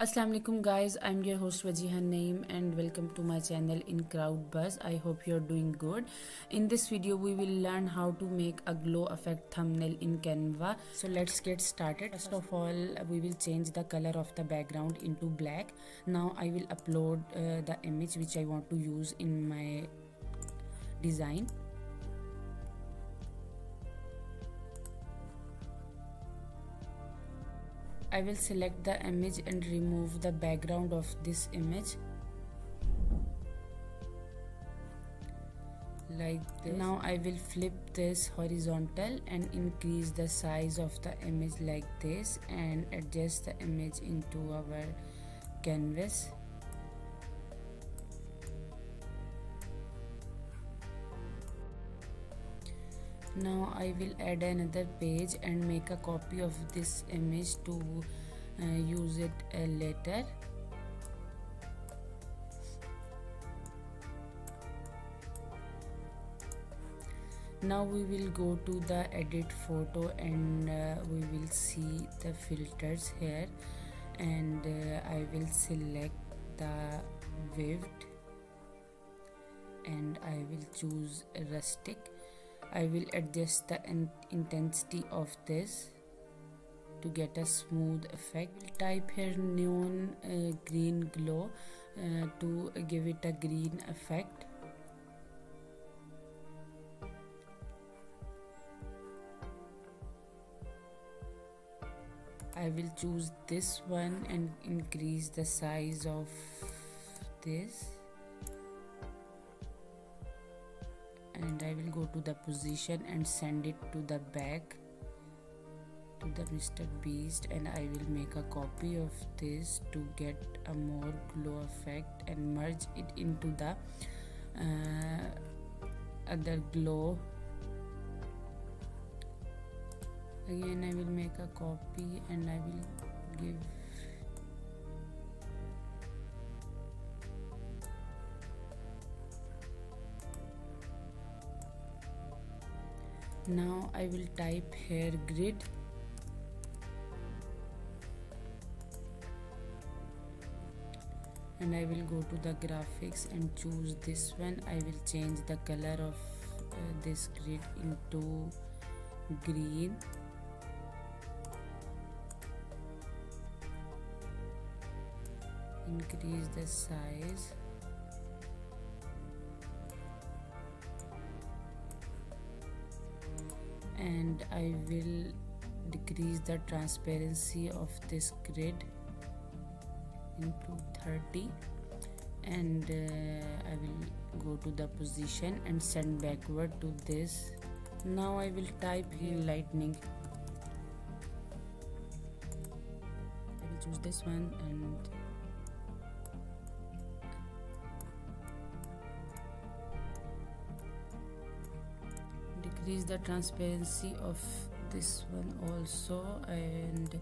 Assalamu alaikum guys, I'm your host Wajiha Naeem and welcome to my channel in CrowdBuzz. I hope you're doing good. In this video we will learn how to make a glow effect thumbnail in Canva. So let's get started. First of all, we will change the color of the background into black. Now I will upload the image which I want to use in my design. I will select the image and remove the background of this image like this. Now I will flip this horizontal and increase the size of the image like this and adjust the image into our canvas. Now I will add another page and make a copy of this image to use it later. Now we will go to the edit photo and we will see the filters here, and I will select the waved and I will choose rustic. I will adjust the intensity of this to get a smooth effect. We'll type here neon green glow to give it a green effect. I will choose this one and increase the size of this. And I will go to the position and send it to the back to the Mr. Beast, and I will make a copy of this to get a more glow effect and merge it into the other glow. Again I will make a copy and I will give . Now I will type here grid and I will go to the graphics and choose this one. I will change the color of this grid into green. Increase the size. And I will decrease the transparency of this grid into 30, and I will go to the position and send backward to this. Now I will type here lightning. I will choose this one and increase the transparency of this one also, and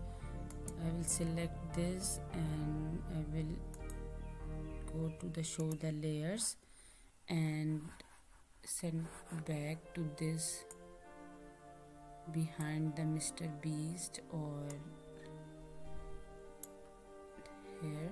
I will select this and I will go to the show the layers and send back to this behind the Mr. Beast or here.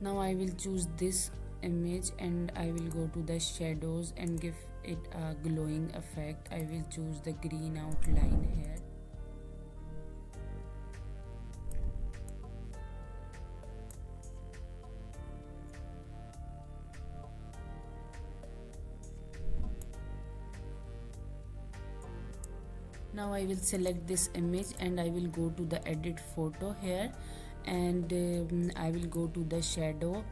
Now I will choose this image and I will go to the shadows and give it a glowing effect. I will choose the green outline here. Now I will select this image and I will go to the edit photo here, and I will go to the shadow.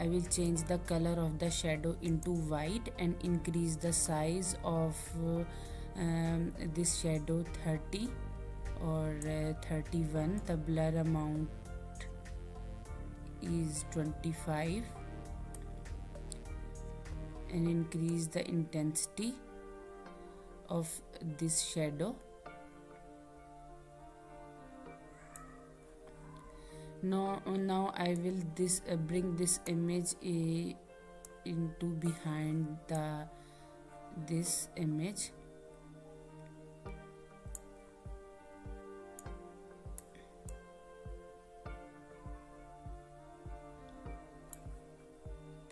I will change the color of the shadow into white and increase the size of this shadow 30 or 31. The blur amount is 25 and increase the intensity of this shadow. Now I will bring this image into behind this image.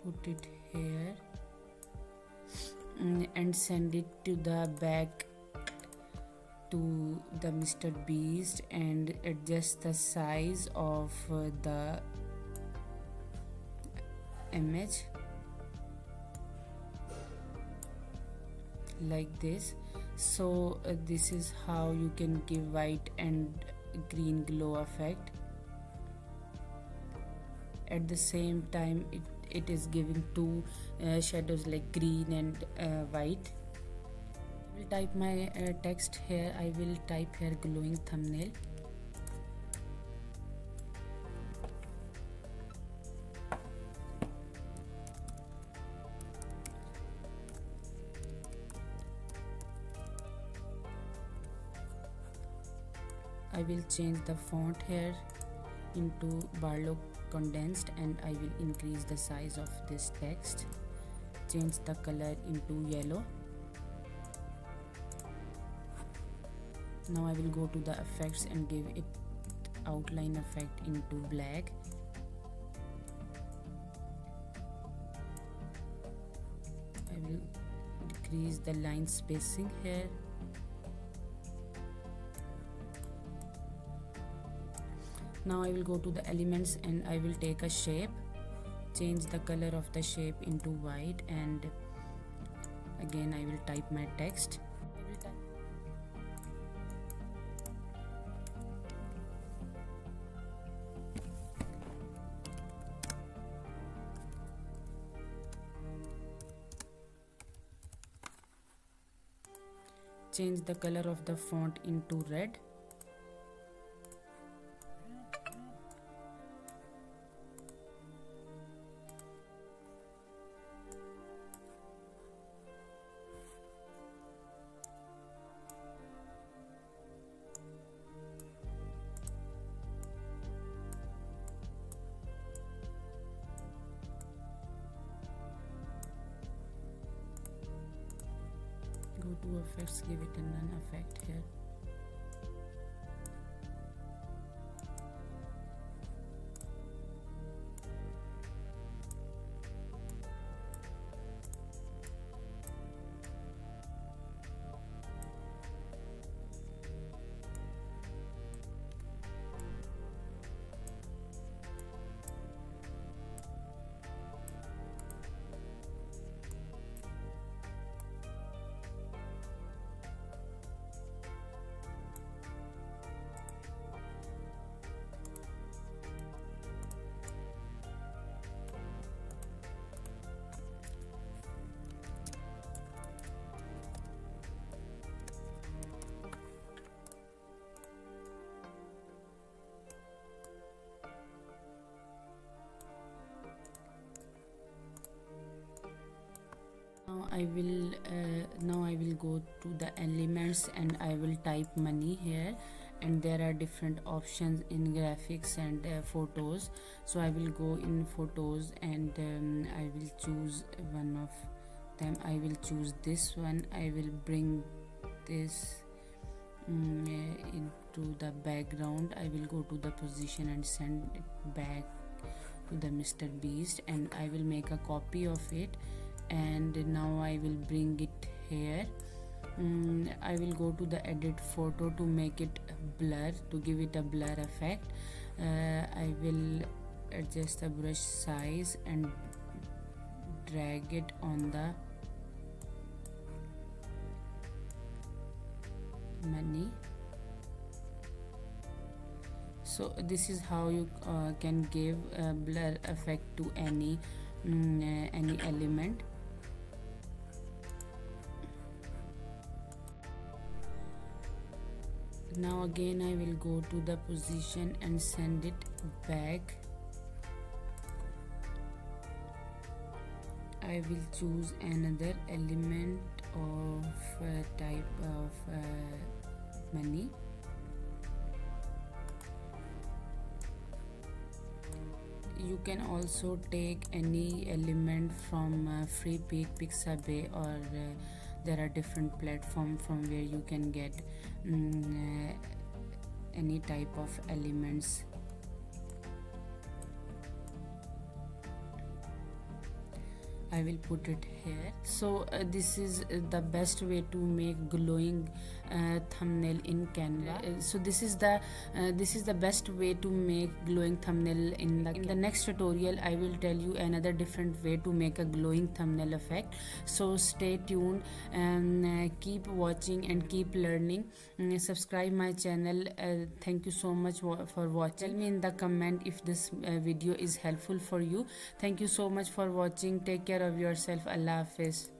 Put it here and send it to the back to the Mr. Beast and adjust the size of the image like this. So this is how you can give white and green glow effect. At the same time it is giving two shadows like green and white. I will type my text here. I will type here glowing thumbnail. I will change the font here into Barlow Condensed and I will increase the size of this text. Change the color into yellow. Now I will go to the effects and give it outline effect into black. I will decrease the line spacing here. Now I will go to the elements and I will take a shape. Change the color of the shape into white and again I will type my text. Change the color of the font into red. Go to effects, give it an effect here. Now I will go to the elements and I will type money here, and there are different options in graphics and photos. So I will go in photos and I will choose one of them. I will choose this one. I will bring this into the background. I will go to the position and send it back to the Mr. Beast and I will make a copy of it. And now I will bring it here. I will go to the edit photo to make it blur, to give it a blur effect. I will adjust the brush size and drag it on the money. So this is how you can give a blur effect to any element. Now again I will go to the position and send it back. I will choose another element of type of money. can also take any element from Freepik, Pixabay, or there are different platforms from where you can get any type of elements. I will put it here. So this is the best way to make glowing thumbnail in Canva. So this is the best way to make glowing thumbnail in the next tutorial. I will tell you another different way to make a glowing thumbnail effect. So stay tuned and keep watching and keep learning. Subscribe my channel. Thank you so much for watching. Tell me in the comment if this video is helpful for you. Thank you so much for watching. Take care of yourself. Allah Hafiz.